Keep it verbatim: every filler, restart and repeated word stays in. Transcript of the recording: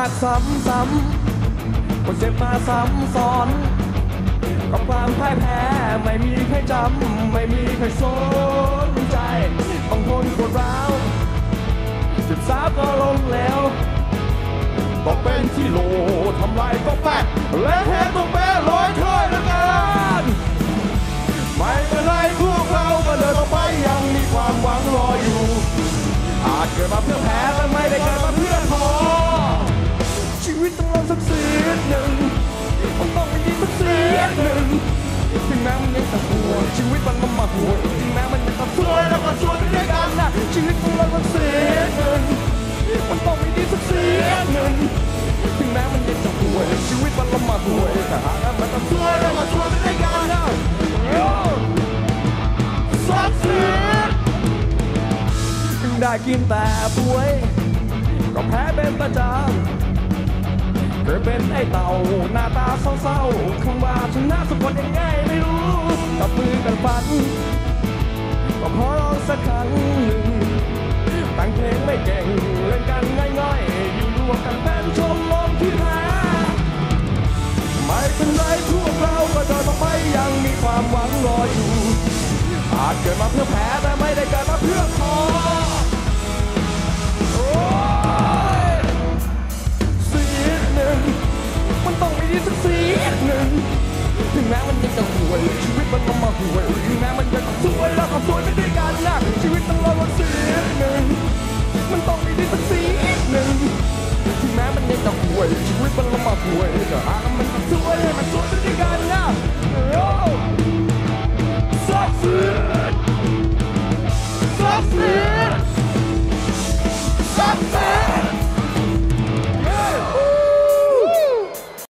หักซ้ำๆคนเจ็บมาซ้ำซ้อนกับความพ่ายแพ้ไม่มีใครจำไม่มีใครสนใจบางคนกดร้าวเจ็บซ้ำก็ลงแล้วต้องเป็นที่โลทำลายต้องแปะและแท้ต้องแปะร้อยถ้อยละกันไม่เป็นไรพวกเราก็เดินต่อไปยังมีความหวังรออยู่อาจเกิดมาเพื่อแพ้แต่ไม่ได้เกิดมาเพื่อท้อชีวิตต้องลองสักสีหนึ่งต้องต้องมีสักสีหนึ่งถึงแม้มันยังจะหัวชีวิตมันก็มาหัวถึงแม้มันยังจะสวยแล้วก็สวยไปด้วยกันนะชีวิตต้องลองสักสีหนึ่งมันต้องมีดีสักสีหนึ่งถึงแม้มันยังจะหัวชีวิตมันก็มาหัวแต่หากมันจะสวยแล้วก็สวยไปด้วยกันนะสักสีได้กินแต่ป่วยก็แพ้เป็นประจำเธอเป็นไอ้เต่าหน้าตาเศร้าๆคำว่าชนะสะกดยังไงไม่รู้จับมือกันฝันก็ขอร้องสักครั้งหนึ่งตั้งเพลงไม่เก่งเล่นกันง่ายๆอยู่รวมกันเป็นชมรมที่แพ้ไม่เป็นไรพวกเราก็เดินต่อไปยังมีความหวังรออยู่อาจเกิดมาเพื่อแพ้แต่ไม่ได้เกิดมาเพื่อท้อมันต้องมีสักสีหนึ่งถึงแม้มันยังจะหวยชีวิตมันก็มาหวยถึงแม้มันยังสวยแล้วก็สวยไปด้วยกันนะชีวิตต้องรอวันสีหนึ่งมันต้องมีสักสีหนึ่งถึงแม้มันยังจะหวยชีวิตมันก็มาหวย